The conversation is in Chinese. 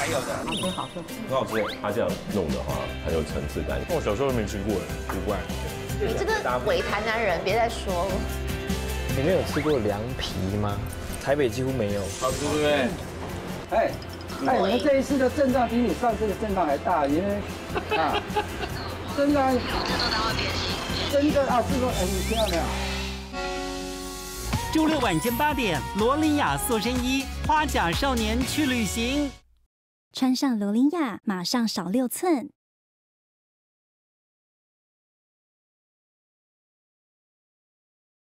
还有的，好吃好吃，很好吃。它这样弄的话很有层次感。我小时候没吃过，古怪。你这个伪台南人，别再说了。你没有吃过凉皮吗？台北几乎没有。好吃对不对？哎，哎，我们这一次的震荡比你上次的震荡还大，因为啊，真的，真的啊，是说哎，你听到没有？ 周六晚间8点，罗琳雅塑身衣，花甲少年去旅行。穿上罗琳雅，马上少6寸。